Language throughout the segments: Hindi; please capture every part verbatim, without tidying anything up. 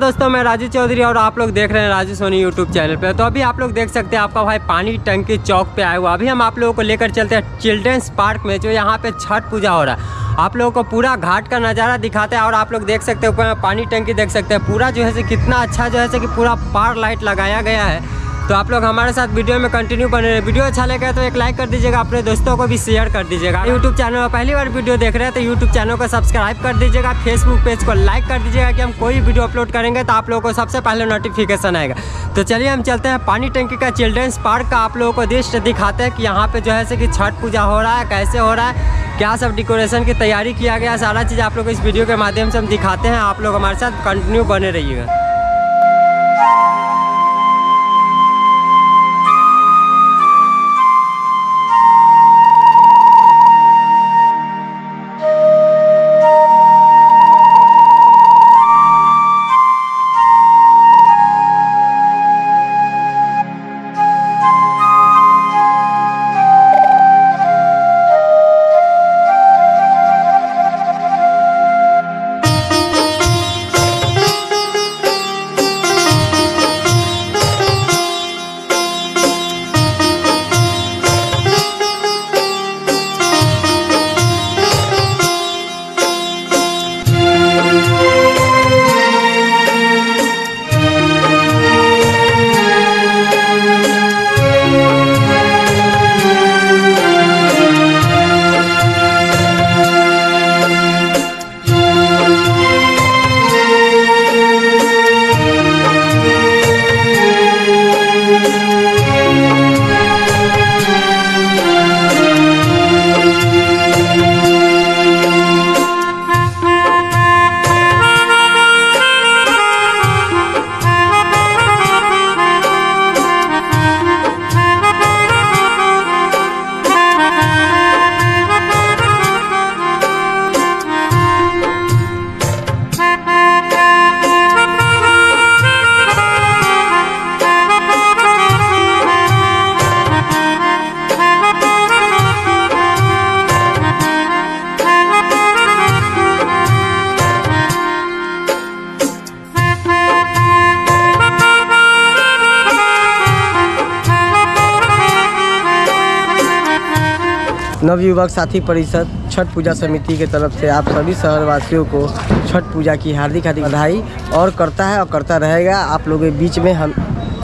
दोस्तों, मैं राजू चौधरी और आप लोग देख रहे हैं राजू सोनी यूट्यूब चैनल पे। तो अभी आप लोग देख सकते हैं आपका भाई पानी टंकी चौक पे आया हुआ। अभी हम आप लोगों को लेकर चलते हैं चिल्ड्रेंस पार्क में, जो यहाँ पे छठ पूजा हो रहा है। आप लोगों को पूरा घाट का नज़ारा दिखाते हैं और आप लोग देख सकते हैं ऊपर में पानी टंकी देख सकते हैं पूरा जो है से कितना अच्छा जो है से कि पूरा पार लाइट लगाया गया है। तो आप लोग हमारे साथ वीडियो में कंटिन्यू बने रहे। वीडियो अच्छा लगे तो एक लाइक कर दीजिएगा, अपने दोस्तों को भी शेयर कर दीजिएगा। यूट्यूब चैनल पर पहली बार वीडियो देख रहे हैं तो यूट्यूब चैनल को सब्सक्राइब कर दीजिएगा, फेसबुक पेज को लाइक कर दीजिएगा कि हम कोई वीडियो अपलोड करेंगे तो आप लोगों को सबसे पहले नोटिफिकेशन आएगा। तो चलिए हम चलते हैं पानी टंकी का चिल्ड्रेंस पार्क का आप लोगों को दृश्य दिखाते हैं कि यहाँ पर जो है से कि छठ पूजा हो रहा है, कैसे हो रहा है, क्या सब डेकोरेशन की तैयारी किया गया, सारा चीज़ आप लोग इस वीडियो के माध्यम से हम दिखाते हैं। आप लोग हमारे साथ कंटिन्यू बने रहिएगा। नवयुवक साथी परिषद छठ पूजा समिति के तरफ से आप सभी शहरवासियों को छठ पूजा की हार्दिक हार्दिक बधाई और करता है और करता रहेगा। आप लोगों के बीच में हम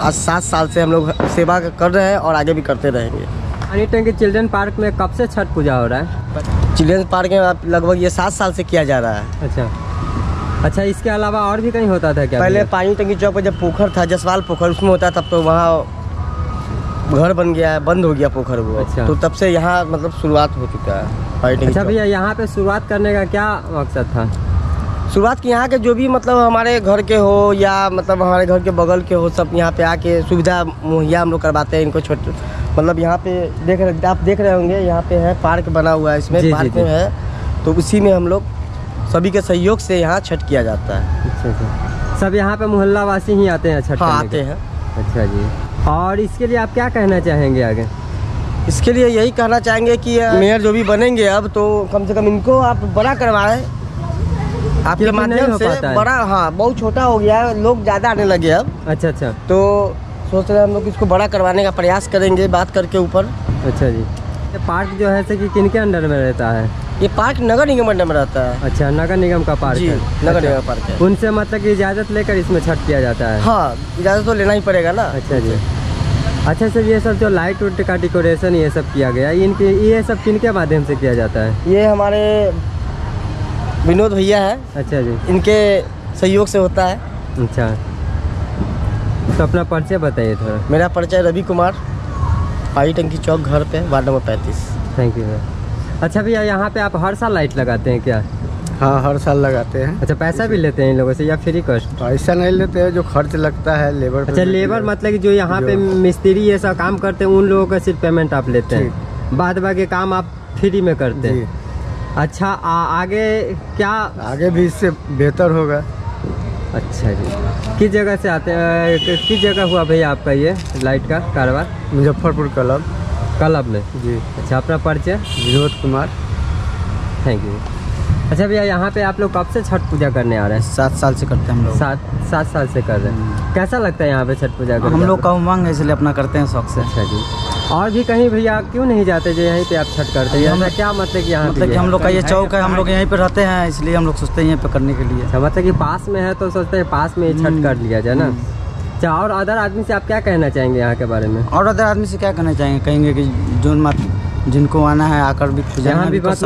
आज सात साल से हम लोग सेवा कर रहे हैं और आगे भी करते रहेंगे। पानी टंकी चिल्ड्रेन पार्क में कब से छठ पूजा हो रहा है? चिल्ड्रेन पार्क में लगभग ये सात साल से किया जा रहा है। अच्छा अच्छा, इसके अलावा और भी कहीं होता था क्या? पहले पानी टंकी चौक पर जब पोखर था, जसवाल पोखर, उसमें होता था, तब तो वहाँ घर बन गया है, बंद हो गया पोखर वो। अच्छा। तो तब से यहाँ मतलब शुरुआत हो चुका है। अच्छा भैया, यहाँ पे शुरुआत करने का क्या मकसद था? शुरुआत की यहाँ के जो भी मतलब हमारे घर के हो या मतलब हमारे घर के बगल के हो, सब यहाँ पे आके सुविधा मुहैया हम लोग करवाते हैं इनको। छोटे मतलब यहाँ पे देख रहे आप देख रहे होंगे, यहाँ पे है पार्क बना हुआ है, इसमें पार्क में है, तो उसी में हम लोग सभी के सहयोग से यहाँ छठ किया जाता है। सब यहाँ पे मोहल्ला वासी ही आते हैं छठ? आते हैं। अच्छा जी, और इसके लिए आप क्या कहना चाहेंगे आगे? इसके लिए यही कहना चाहेंगे कि मेयर जो भी बनेंगे अब, तो कम से कम इनको आप बड़ा करवाएं आपके माध्यम से। बड़ा हाँ, बहुत छोटा हो गया है, लोग ज़्यादा आने लगे अब। अच्छा अच्छा, तो सोच रहे हैं हम लोग इसको बड़ा करवाने का प्रयास करेंगे बात करके ऊपर। अच्छा जी, ये पार्क जो है से कि किन के अंडर में रहता है? ये पार्क नगर निगम अंडर में रहता है। अच्छा, नगर निगम का पार्क है। नगर निगम का पार्क है, उनसे मतलब की इजाज़त लेकर इसमें छठ किया जाता है? हाँ, इजाज़त तो लेना ही पड़ेगा ना। अच्छा जी, अच्छा सर, ये सब जो लाइट उट का डेकोरेशन ये सब किया गया, इनके ये सब किन के माध्यम से किया जाता है? ये हमारे विनोद भैया है। अच्छा जी, इनके सहयोग से होता है। अच्छा, तो अपना परिचय बताइए थोड़ा। मेरा परिचय रवि कुमार, पानी टंकी चौक, घर पे, वार्ड नंबर पैंतीस। Thank you sir. अच्छा भैया, यहाँ पे आप हर साल लाइट लगाते हैं क्या? हाँ, हर साल लगाते हैं। अच्छा, पैसा भी लेते हैं इन लोगों से या फ्री कॉस्ट? पैसा नहीं लेते हैं, जो खर्च लगता है लेबर। अच्छा, लेबर मतलब कि जो यहाँ पे मिस्त्री ये सब काम करते हैं उन लोगों का सिर्फ पेमेंट आप लेते हैं, बाद बाकी काम आप फ्री में करते हैं। अच्छा, आ, आगे क्या? आगे भी इससे बेहतर होगा। अच्छा जी, किस जगह से आते हैं, किस जगह हुआ भैया आपका ये लाइट का कारोबार? मुजफ्फरपुर क्लब क्लब में जी। अच्छा, अपना परिचय? विनोद कुमार। Thank you. अच्छा भैया, यहाँ पे आप लोग कब से छठ पूजा करने आ रहे हैं? सात साल से करते हैं हम लोग। सात सात साल से कर रहे हैं। कैसा लगता है यहाँ पे छठ पूजा? हम लोग का उमंग है इसलिए अपना करते हैं शौक से। अच्छा जी, और भी कहीं भैया क्यों नहीं जाते जो यहीं पे आप छठ करते हैं? हमें क्या मतलब कि यहाँ मतलब कि हम लोग का ये चौक है, हम लोग यहीं पे रहते हैं इसलिए हम लोग सोचते हैं यहीं पे करने के लिए। अच्छा, मतलब कि पास में है तो सोचते हैं पास में छठ कर लिया जाए ना। अच्छा, और अदर आदमी से आप क्या कहना चाहेंगे यहाँ के बारे में? और अदर आदमी से क्या कहना चाहेंगे? कहेंगे कि जो जिनको आना है आकर भी पूजा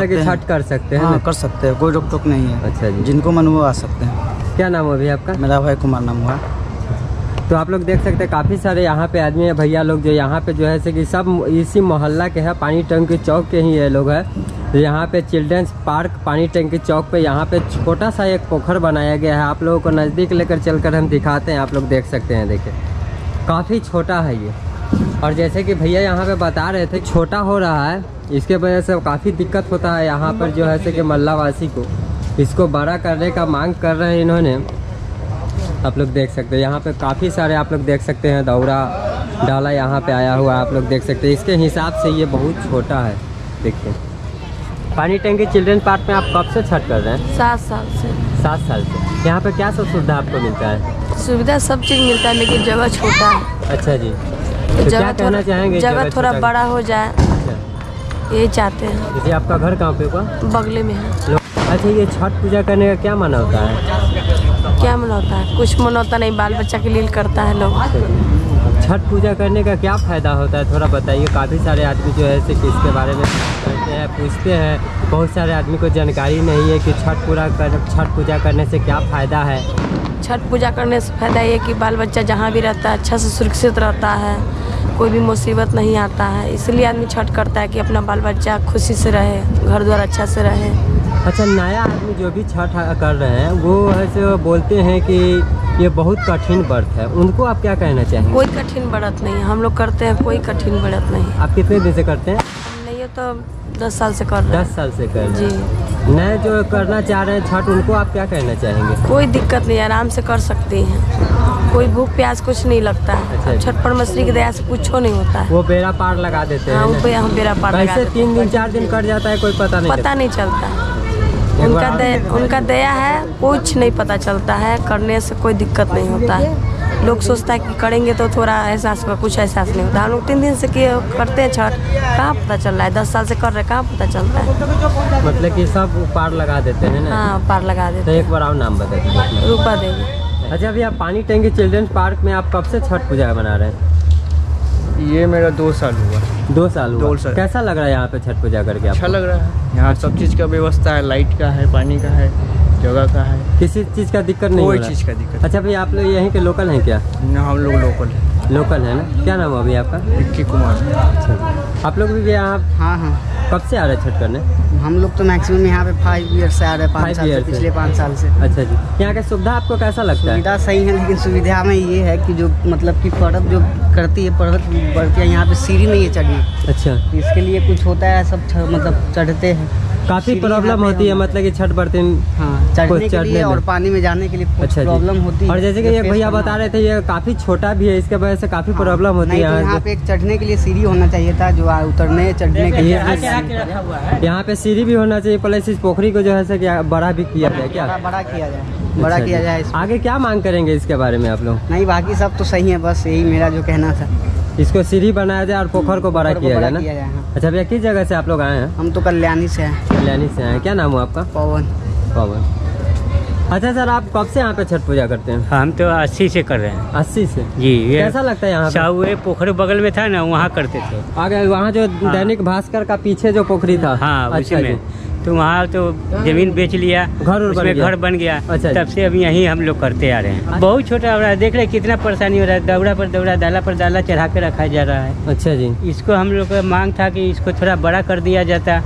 भी छठ कर सकते हैं। हाँ, कर सकते हैं, कोई रोक टोक नहीं है। अच्छा जी, जिनको मन वो आ सकते हैं। क्या नाम है भैया आपका? मेरा भाई कुमार नाम हुआ। तो आप लोग देख सकते हैं काफ़ी सारे यहाँ पे आदमी है भैया लोग जो यहाँ पे जो है से कि सब इसी मोहल्ला के हैं, पानी टंकी चौक के ही ये लोग हैं। तो यहाँ पे चिल्ड्रेंस पार्क पानी टंकी चौक पे यहाँ पे छोटा सा एक पोखर बनाया गया है। आप लोगों को नज़दीक लेकर चलकर हम दिखाते हैं, आप लोग देख सकते हैं। देखिए काफ़ी छोटा है ये, और जैसे कि भैया यहाँ पे बता रहे थे छोटा हो रहा है, इसके वजह से काफ़ी दिक्कत होता है यहाँ पर जो है से कि मल्लावासी को। इसको बड़ा करने का मांग कर रहे हैं इन्होंने। आप लोग देख सकते हैं यहाँ पे काफ़ी सारे आप लोग देख सकते हैं दौरा डाला यहाँ पे आया हुआ, आप लोग देख सकते हैं। इसके हिसाब से ये बहुत छोटा है। देखिए पानी टंकी चिल्ड्रेन पार्क में आप कब से छठ कर रहे हैं? सात साल से। सात साल से। यहाँ पर क्या सब सुविधा आपको मिलता है? सुविधा सब चीज़ मिलता है लेकिन जगह छोटा है। अच्छा जी, तो जगह थोड़ा जगह थोड़ा बड़ा हो जाए यही चाहते हैं। जैसे आपका घर कहाँ पे हुआ? बगले में है। अच्छा, ये छठ पूजा करने का क्या मना होता है? क्या मना होता है? कुछ मना होता नहीं, बाल बच्चा के लिए करता है लोग। छठ पूजा करने का क्या फ़ायदा होता है थोड़ा बताइए। काफ़ी सारे आदमी जो है से इसके बारे में करते हैं, पूछते हैं। बहुत सारे आदमी को जानकारी नहीं है कि छठ पूरा छठ पूजा करने से क्या फ़ायदा है। छठ पूजा करने से फ़ायदा ये कि बाल बच्चा जहाँ भी रहता है अच्छा से सुरक्षित रहता है, कोई भी मुसीबत नहीं आता है। इसलिए आदमी छठ करता है कि अपना बाल बच्चा खुशी से रहे, घर द्वार अच्छा से रहे। अच्छा, नया आदमी जो भी छठ कर रहे हैं वो ऐसे बोलते हैं कि ये बहुत कठिन व्रत है, उनको आप क्या कहना चाहेंगे? कोई कठिन व्रत नहीं, हम लोग करते हैं, कोई कठिन व्रत नहीं। आप कितने दिन से करते हैं? नहीं, ये तो दस साल से कर रहे हैं। दस साल से कर रहे हैं जी। नए जो करना चाह रहे हैं छठ, उनको आप क्या कहना चाहेंगे? कोई दिक्कत नहीं, आराम से कर सकते हैं, कोई भूख प्यास कुछ नहीं लगता है। अच्छा, छठ परमेश्वरी की दया से कुछ हो नहीं होता है। वो बेड़ा पार लगा देते हैं। हाँ, वो हम बेड़ा पार लगा देते हैं। तीन दिन चार दिन कट जाता है, कोई पता नहीं पता नहीं चलता। उनका दया उनका दया है, कुछ नहीं पता चलता है। करने से कोई दिक्कत नहीं होता है। लोग सोचता है कि करेंगे तो थोड़ा एहसास होगा, कुछ एहसास नहीं होता। हम लोग तीन दिन से करते हैं छठ, कहाँ पता चल रहा है? दस साल से कर रहे, कहाँ पता चलता है? मतलब कि सब पार लगा देते हैं ना। हाँ, पार लगा देते हैं। तो एक बार आप नाम बता दीजिए। रूपा देवी। अच्छा भैया, पानी टंकी चिल्ड्रेन पार्क में आप कब से छठ पूजा मना रहे हैं? ये मेरा दो साल हुआ। दो साल हुआ। कैसा लग रहा है यहाँ पे छठ पूजा करके? अच्छा लग रहा है, यहाँ सब चीज़ का व्यवस्था है, लाइट का है, पानी का है, जगह का है, किसी चीज़ का दिक्कत नहीं, कोई चीज़ का दिक्कत। अच्छा भैया, आप लोग यहीं के लोकल हैं क्या? ना, हम लोग लोकल हैं। लोकल है ना। क्या नाम है अभी आपका? विक्की कुमार। अच्छा, आप लोग भी भैया? हाँ हाँ। कब से आ रहे हैं छठ करने? हम लोग तो मैक्सिमम यहाँ पे फाइव ईयर से आ रहे हैं, पाँच साल से, पिछले पाँच साल से। अच्छा जी, यहाँ का सुविधा आपको कैसा लगता है? सुविधा सही है, लेकिन सुविधा में ये है कि जो मतलब कि पर्वत जो करती है, पर्वत बढ़ती है, यहाँ पे सीढ़ी में ये चढ़ना। अच्छा, इसके लिए कुछ होता है सब मतलब चढ़ते हैं, काफ़ी प्रॉब्लम होती है। मतलब कि छठ बर्तन हाँ चढ़ने के लिए और पानी में जाने के लिए प्रॉब्लम होती है। और जैसे कि ये भैया बता रहे थे ये काफ़ी छोटा भी है, इसके वजह से काफ़ी प्रॉब्लम होती है। यहाँ पे एक चढ़ने के लिए सीढ़ी होना चाहिए था, जो उतरने चढ़ने के लिए यहाँ पे सीढ़ी भी होना चाहिए। प्लस इस पोखरी को जो है से बड़ा भी किया जाए। क्या बड़ा किया जाए? बड़ा किया जाए। आगे क्या मांग करेंगे इसके बारे में आप लोग? नहीं, बाकी सब तो सही है, बस यही मेरा जो कहना था, इसको सीढ़ी बनाया जाए और पोखर को बड़ा किया जाए ना। अच्छा भैया, किस जगह से आप लोग आए हैं? हम तो कल्याणी से हैं। कल्याणी से आए हैं। क्या नाम हुआ आपका? पवन। पवन। अच्छा सर, आप कब से यहाँ पे छठ पूजा करते हैं? हम तो अस्सी से कर रहे हैं। अस्सी से जी। कैसा लगता है यहाँ? साहुए पोखर बगल में था ना, वहाँ करते थे। आगे वहाँ जो दैनिक भास्कर का पीछे जो पोखरी था। हाँ, तो वहाँ तो जमीन बेच लिया, घर उसमें घर बन गया। अच्छा, तब से अभी यहीं हम लोग करते आ रहे हैं। बहुत छोटा हो रहा है, देख रहे कितना परेशानी हो रहा है। दौड़ा पर दौड़ा, दाला पर दाला चढ़ा के रखा जा रहा है। अच्छा जी, इसको हम लोग का मांग था कि इसको थोड़ा बड़ा कर दिया जाता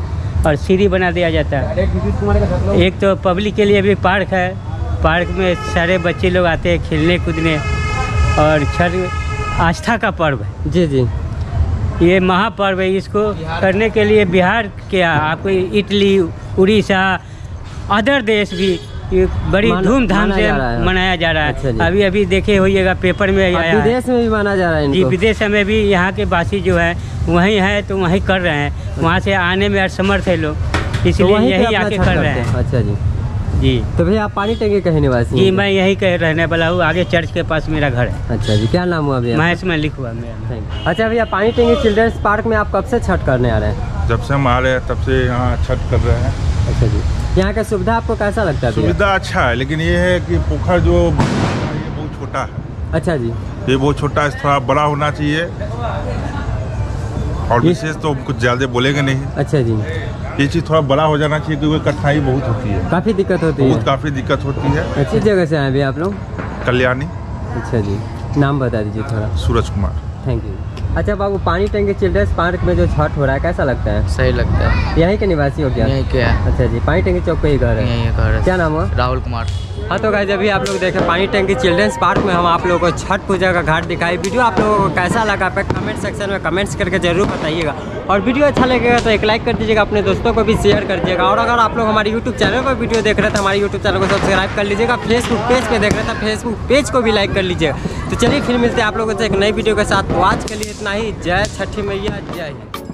और सीढ़ी बना दिया जाता। एक तो पब्लिक के लिए भी पार्क है, पार्क में सारे बच्चे लोग आते हैं खेलने कूदने। और छठ आस्था का पर्व है। जी जी, ये महापर्व है। इसको करने के लिए बिहार क्या, आपको इटली, उड़ीसा, अदर देश भी ये बड़ी धूमधाम से मनाया जा रहा है। अच्छा, अभी अभी देखे होइएगा पेपर में आया, विदेश में भी माना जा रहा है जी। विदेश में भी यहाँ के वासी जो है वहीं है तो वहीं कर रहे हैं। वहाँ से आने में असमर्थ है लोग, इसलिए यही आके कर रहे हैं। अच्छा जी जी। तो भैया आप पानी टंकी के निवासी? जी मैं यही कह रहने वाला हूँ, आगे चर्च के पास मेरा घर है। अच्छा जी, क्या नाम हुआ भैया? महेश मलिक हुआ मेरा। अच्छा भैया, पानी टंकी चिल्ड्रेंस पार्क में आप कब से छठ करने आ रहे हैं? जब से हम आ रहे हैं तब से यहाँ छठ कर रहे हैं। अच्छा जी, यहाँ का सुविधा आपको कैसा लगता है? सुविधा अच्छा है, लेकिन ये है कि पोखर जो ये बहुत छोटा है। अच्छा जी, ये बहुत छोटा है, थोड़ा बड़ा होना चाहिए। और विशेष तो कुछ ज्यादा बोलेंगे नहीं। अच्छा जी, ये चीज़ थोड़ा बड़ा हो जाना चाहिए क्योंकि कठिनाई बहुत होती है, काफ़ी दिक्कत होती है, बहुत काफ़ी दिक्कत होती है। अच्छी जगह से आए भैया आप लोग? कल्याणी। अच्छा जी, नाम बता दीजिए थोड़ा? सूरज कुमार। Thank you. अच्छा बाबू, पानी टंकी चिल्ड्रेंस पार्क में जो छठ हो रहा है कैसा लगता है? सही लगता है। यहीं के निवासी हो क्या? यहीं के है। अच्छा जी, पानी टंकी चौक पे ही घर है? यहीं घर है। क्या नाम हुआ? राहुल कुमार। हाँ तो गाइस, अभी आप लोग देखें पानी टंकी चिल्ड्रेंस पार्क में हम आप लोगों को छठ पूजा का घाट दिखाई। वीडियो आप लोगों को कैसा लगा आप कमेंट सेक्शन में कमेंट्स करके जरूर बताइएगा, और वीडियो अच्छा लगेगा तो एक लाइक कर दीजिएगा, अपने दोस्तों को भी शेयर कर दीजिएगा। और अगर आप लोग हमारे यूट्यूब चैनल पर वीडियो देख रहे हैं तो हमारे यूट्यूब चैनल को सब्सक्राइब कर लीजिएगा। फेसबुक पेज पर देख रहे हैं तो फेसबुक पेज को भी लाइक कर लीजिएगा। तो चलिए फिर मिलते हैं आप लोगों से एक नई वीडियो के साथ। तो आज के लिए इतना ही। जय छठी मैया, जय हिंद।